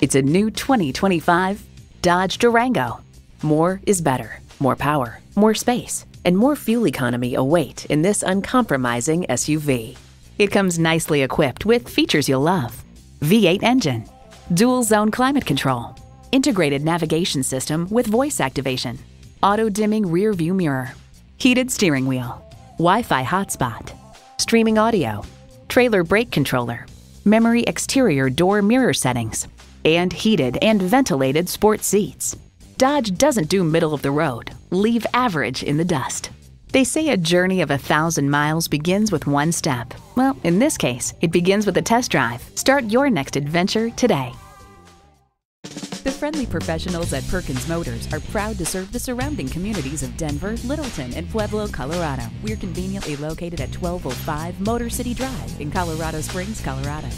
It's a new 2025 Dodge Durango. More is better. More power, more space, and more fuel economy await in this uncompromising SUV. It comes nicely equipped with features you'll love: V8 engine, dual zone climate control, integrated navigation system with voice activation, auto dimming rear view mirror, heated steering wheel, Wi-Fi hotspot, streaming audio, trailer brake controller, memory exterior door mirror settings, and heated and ventilated sport seats. Dodge doesn't do middle of the road. Leave average in the dust. They say a journey of 1,000 miles begins with one step. Well, in this case, it begins with a test drive. Start your next adventure today. The friendly professionals at Perkins Motors are proud to serve the surrounding communities of Denver, Littleton, and Pueblo, Colorado. We're conveniently located at 1205 Motor City Drive in Colorado Springs, Colorado.